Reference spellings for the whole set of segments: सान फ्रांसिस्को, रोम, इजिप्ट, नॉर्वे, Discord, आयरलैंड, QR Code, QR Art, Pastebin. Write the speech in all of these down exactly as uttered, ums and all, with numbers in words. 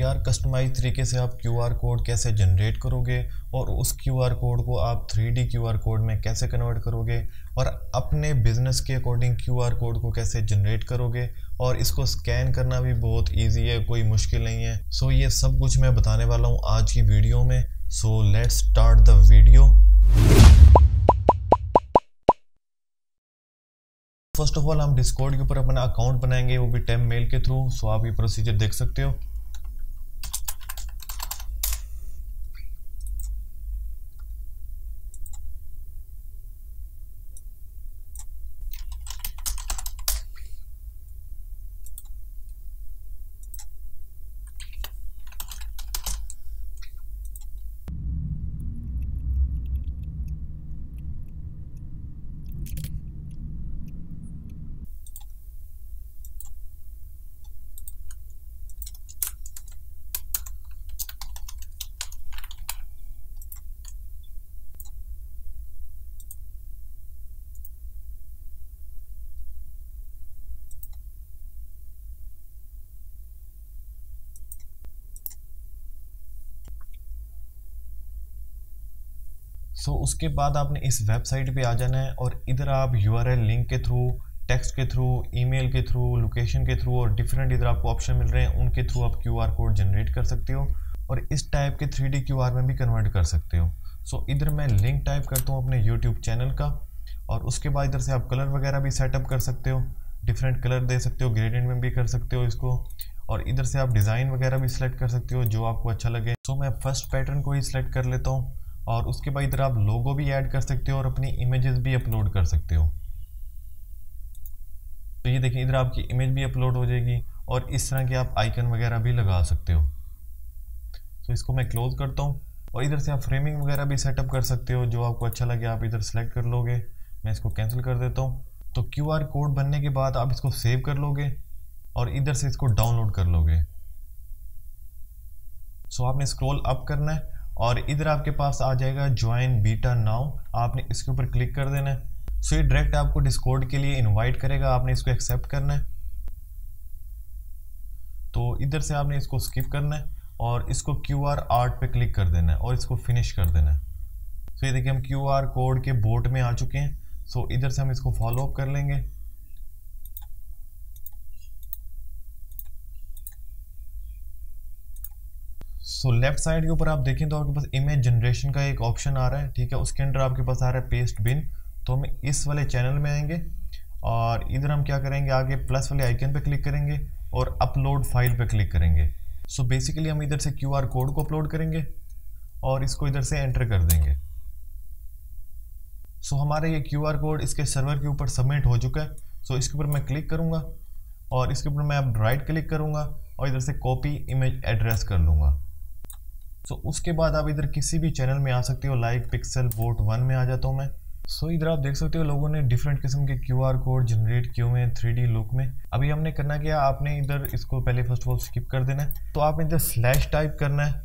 यार कस्टमाइज तरीके से आप क्यू आर कोड कैसे जनरेट करोगे और उस क्यू आर कोड को आप three D Q R code में कैसे कन्वर्ट करोगे और अपने बिजनेस के अकॉर्डिंग क्यू आर कोड को कैसे जनरेट करोगे और इसको स्कैन करना भी बहुत ईजी है, कोई मुश्किल नहीं है। सो so, ये सब कुछ मैं बताने वाला हूँ आज की वीडियो में। So let's start the video. First of all हम डिस्कॉर्ड के ऊपर अपना अकाउंट बनाएंगे, वो भी टेम मेल के थ्रू। सो आप ये प्रोसीजर देख सकते हो। सो so, उसके बाद आपने इस वेबसाइट पे आ जाना है और इधर आप यू आर एल लिंक के थ्रू, टेक्स्ट के थ्रू, ईमेल के थ्रू, लोकेशन के थ्रू और डिफरेंट इधर आपको ऑप्शन मिल रहे हैं, उनके थ्रू आप क्यू आर कोड जनरेट कर सकते हो और इस टाइप के थ्री डी क्यू आर में भी कन्वर्ट कर सकते हो। सो so, इधर मैं लिंक टाइप करता हूँ अपने यूट्यूब चैनल का और उसके बाद इधर से आप कलर वगैरह भी सेटअप कर सकते हो, डिफरेंट कलर दे सकते हो, ग्रेडियंट में भी कर सकते हो इसको, और इधर से आप डिज़ाइन वगैरह भी सिलेक्ट कर सकते हो जो आपको अच्छा लगे। सो so, मैं फर्स्ट पैटर्न को ही सिलेक्ट कर लेता हूँ और उसके बाद इधर आप लोगो भी ऐड कर सकते हो और अपनी इमेजेस भी अपलोड कर सकते हो। तो ये देखिए इधर आपकी इमेज भी अपलोड हो जाएगी और इस तरह के आप आइकन वगैरह भी लगा सकते हो। तो इसको मैं क्लोज करता हूँ और इधर से आप फ्रेमिंग वगैरह भी सेटअप कर सकते हो जो आपको अच्छा लगे, आप इधर सेलेक्ट कर लोगे। मैं इसको कैंसिल कर देता हूँ। तो क्यू आर कोड बनने के बाद आप इसको सेव कर लोगे और इधर से इसको डाउनलोड कर लोगे। सो आपने स्क्रॉल अप करना है और इधर आपके पास आ जाएगा ज्वाइन बीटा नाउ, आपने इसके ऊपर क्लिक कर देना है। सो ये डायरेक्ट आपको डिस्कॉर्ड के लिए इनवाइट करेगा, आपने इसको एक्सेप्ट करना है। तो इधर से आपने इसको स्किप करना है और इसको क्यू आर आर्ट पे क्लिक कर देना है और इसको फिनिश कर देना है। सो ये देखिए हम क्यू आर कोड के बोट में आ चुके हैं। सो इधर से हम इसको फॉलो अप कर लेंगे। सो लेफ्ट साइड के ऊपर आप देखें तो आपके पास इमेज जनरेशन का एक ऑप्शन आ रहा है, ठीक है। उसके अंदर आपके पास आ रहा है पेस्ट बिन। तो हम इस वाले चैनल में आएंगे और इधर हम क्या करेंगे, आगे प्लस वाले आइकन पे क्लिक करेंगे और अपलोड फाइल पे क्लिक करेंगे। सो so बेसिकली हम इधर से क्यूआर कोड को अपलोड करेंगे और इसको इधर से एंटर कर देंगे। सो so हमारा ये क्यूआर कोड इसके सर्वर के ऊपर सबमिट हो चुका है। सो so इसके ऊपर मैं क्लिक करूँगा और इसके ऊपर मैं अब राइट क्लिक करूँगा और इधर से कॉपी इमेज एड्रेस कर लूँगा। सो so, उसके बाद आप इधर किसी भी चैनल में आ सकते हो, लाइक पिक्सल वोट वन में आ जाता हूँ मैं। सो so, इधर आप देख सकते हो लोगों ने डिफरेंट किस्म के क्यू आर कोड जनरेट किए हुए हैं थ्री डी लुक में। अभी हमने करना क्या, आपने इधर इसको पहले फर्स्ट ऑफ ऑल स्किप कर देना है। तो आपने इधर स्लैश टाइप करना है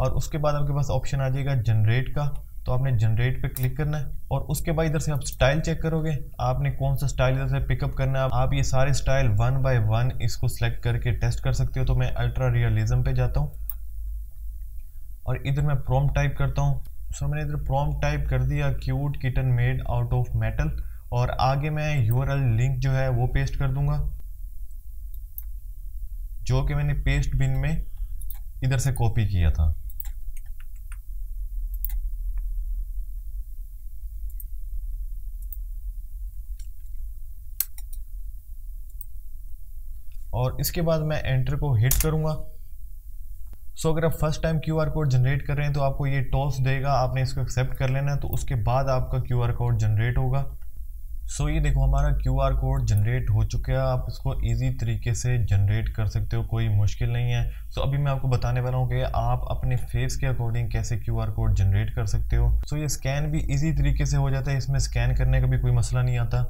और उसके बाद आपके पास ऑप्शन आ जाएगा जनरेट का। तो आपने जनरेट पे क्लिक करना है और उसके बाद इधर से आप स्टाइल चेक करोगे, आपने कौन सा स्टाइल इधर से पिकअप करना है। आप ये सारे स्टाइल वन बाय वन इसको सेलेक्ट करके टेस्ट कर सकते हो। तो मैं अल्ट्रा रियलिज्म पे जाता हूँ और इधर मैं प्रॉम्प्ट टाइप करता हूँ। सो मैंने इधर प्रॉम्प्ट टाइप कर दिया, cute kitten made out of metal, और आगे मैं यूआरएल लिंक जो है वो पेस्ट कर दूंगा जो कि मैंने पेस्ट बिन में इधर से कॉपी किया था। और इसके बाद मैं एंटर को हिट करूंगा। सो so, अगर आप first time Q R code generate कर रहे हैं तो आपको ये टॉस देगा, आपने इसको एक्सेप्ट कर लेना है। तो उसके बाद आपका क्यू आर कोड जनरेट होगा। सो so, ये देखो हमारा क्यू आर कोड जनरेट हो चुका है। आप इसको इजी तरीके से जनरेट कर सकते हो, कोई मुश्किल नहीं है। सो so, अभी मैं आपको बताने वाला हूँ कि आप अपने फेस के अकॉर्डिंग कैसे क्यू आर कोड जनरेट कर सकते हो। सो so, ये स्कैन भी ईजी तरीके से हो जाता है, इसमें स्कैन करने का भी कोई मसला नहीं आता।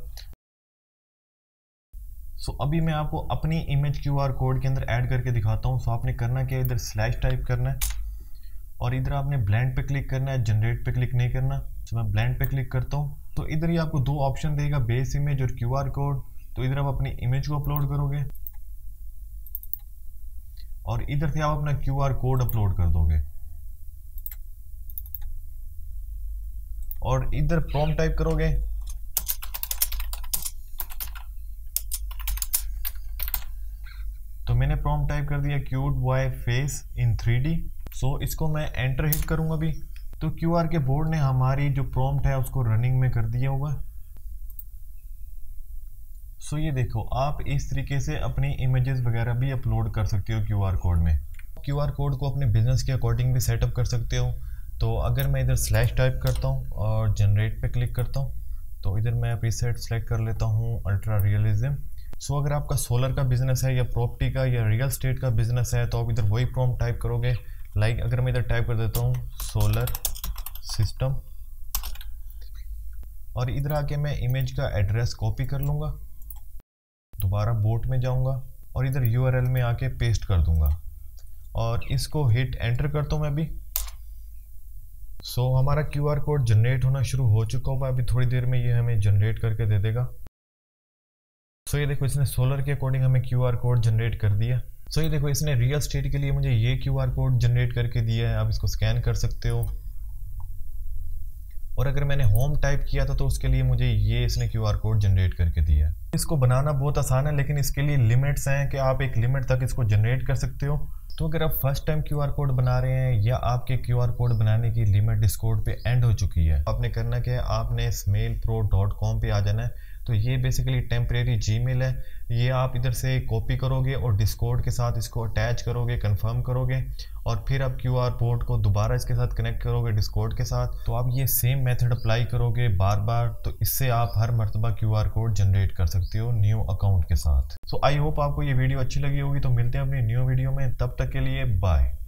सो so, अभी मैं आपको अपनी इमेज क्यू आर कोड के अंदर ऐड करके दिखाता हूँ। सो so, आपने करना क्या, इधर स्लैश टाइप करना है और इधर आपने ब्लेंड पे क्लिक करना है, जनरेट पे क्लिक नहीं करना। सो so, मैं ब्लेंड पे क्लिक करता हूँ। तो इधर ही आपको दो ऑप्शन देगा, बेस इमेज और क्यू आर कोड। तो इधर आप अपनी इमेज को अपलोड करोगे और इधर से आप अपना क्यू आर कोड अपलोड कर दोगे और इधर प्रॉम्प्ट टाइप करोगे तो मैंने प्रॉम्प्ट टाइप कर दिया cute boy face in three D. So इसको मैं एंटर हिट करूंगा अभी तो क्यू आर के बोर्ड ने हमारी जो प्रॉम्प्ट है उसको रनिंग में कर दिया होगा। सो ये देखो आप इस तरीके से अपनी इमेजेस वगैरह भी अपलोड कर सकते हो क्यू आर कोड में। क्यू आर कोड को अपने बिजनेस के अकॉर्डिंग भी सेटअप कर सकते हो। तो अगर मैं इधर स्लैश टाइप करता हूँ और जनरेट पे क्लिक करता हूँ तो इधर मैं प्रीसेट सेलेक्ट कर लेता हूँ अल्ट्रा रियलिज्म। सो अगर आपका सोलर का बिजनेस है या प्रॉपर्टी का या रियल स्टेट का बिजनेस है तो आप इधर वही प्रॉम्प्ट टाइप करोगे। लाइक अगर मैं इधर टाइप कर देता हूँ सोलर सिस्टम और इधर आके मैं इमेज का एड्रेस कॉपी कर लूँगा, दोबारा बोट में जाऊंगा और इधर यूआरएल में आके पेस्ट कर दूंगा और इसको हिट एंटर करता हूं मैं अभी। सो so, हमारा क्यूआर कोड जनरेट होना शुरू हो चुका होगा, अभी थोड़ी देर में ये हमें जनरेट करके दे देगा। सो so, ये देखो इसने सोलर के अकॉर्डिंग हमें क्यूआर कोड जनरेट कर दिया। सो so, ये देखो इसने रियल स्टेट के लिए मुझे ये क्यूआर कोड जनरेट करके दिया है, आप इसको स्कैन कर सकते हो। और अगर मैंने होम टाइप किया था तो उसके लिए मुझे ये इसने क्यू आर कोड जनरेट करके दिया है। इसको बनाना बहुत आसान है लेकिन इसके लिए लिमिट्स हैं कि आप एक लिमिट तक इसको जनरेट कर सकते हो। तो अगर आप first time Q R code बना रहे हैं या आपके क्यू आर कोड बनाने की लिमिट डिस्कॉर्ड पे एंड हो चुकी है, आपने करना क्या है, आपने टेम्मेल प्रो डॉट कॉम पे आ जाना है। तो ये बेसिकली टेम्परेरी जीमेल है, ये आप इधर से कॉपी करोगे और डिस्कॉर्ड के साथ इसको अटैच करोगे, कंफर्म करोगे और फिर आप क्यू आर कोड को दोबारा इसके साथ कनेक्ट करोगे डिस्कॉर्ड के साथ। तो आप ये सेम मेथड अप्लाई करोगे बार बार, तो इससे आप हर मरतबा क्यू आर कोड जनरेट कर सकते हो न्यू अकाउंट के साथ। सो आई होप आपको ये वीडियो अच्छी लगी होगी। तो मिलते हैं अपनी न्यू वीडियो में, तब तक के लिए बाय।